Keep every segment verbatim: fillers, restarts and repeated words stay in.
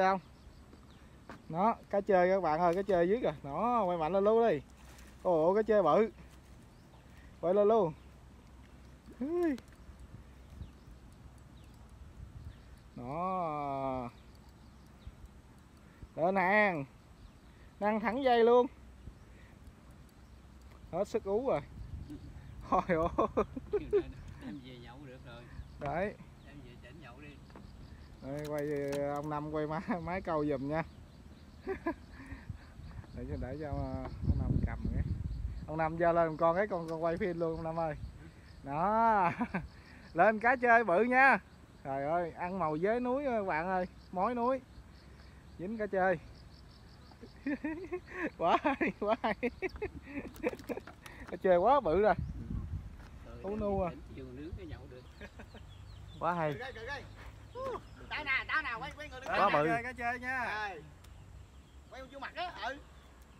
Thấy không? Nó cá chơi các bạn ơi, cá chơi dưới kìa. Nó quay mạnh lên luôn đi. Ồ, cá chơi bự. Quay lên luôn. Nó lên hàng. Năng thẳng dây luôn. Hết sức ú rồi. Trời ơi. Em về nhậu được rồi. Đấy. Em về chỉnh nhậu đi. Đây, quay ông Năm quay máy máy câu giùm nha. Để cho để cho ông Năm cầm cái. Ông Năm giơ lên con cái con con quay phim luôn ông Năm ơi. Đó. Lên cá chơi bự nha. Trời ơi, ăn màu dế núi các bạn ơi, mối núi. Dính cá chơi. Quá hay, quá hay. Cá chơi quá bự rồi. Ú nu à. Quá hay. Tao nè, tao nè, quay quay người đứng. Quá bự. Chơi cá chơi nha. Quay vô mặt á, ừ.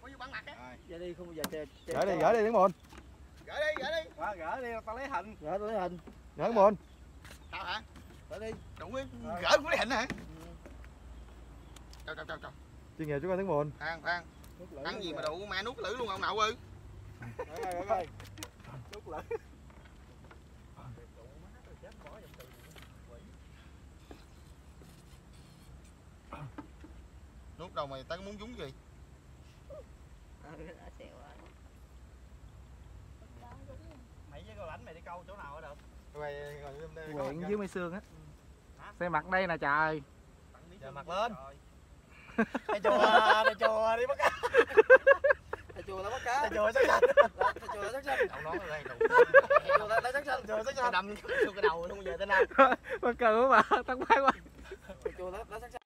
Quay vô bản mặt á. Giờ đi không bao giờ chơi. Gỡ đi, gỡ đi đứng mồn. Gỡ đi, gỡ đi. Quá gỡ đi, tao lấy hình. Gỡ tao lấy hình. Gỡ đứng mồn. Tao hả? Gỡ đi. Đủ ấy. Gỡ cũng lấy hình hả? Trời trời trời trời. Chuyên nghiệp chúng ta đứng mồn. Ăn, ăn. Ăn gì mà đủ ma nuốt lử luôn ông Nậu ơi. Gỡ ơi. Nuốt lử. Nút đầu mày tao muốn dúng gì? Mày với con lãnh mày đi câu chỗ nào được? Quyện dưới mây sương á. Xe mặt đây nè trời. Giờ mặt lên. Đi chùa, đi chùa đi bắt cá. Đi chùa nó bắt cá. Đi chùa sắc xanh. Đi chùa nó sắc xanh. Đầu nón đây. Đi chùa nó sắc xanh, chùa sắc xanh. Đâm vô cái đầu luôn giờ tới nay. Bắt cờ quá mà, tao khoái quá. Đi chùa nó sắc xanh.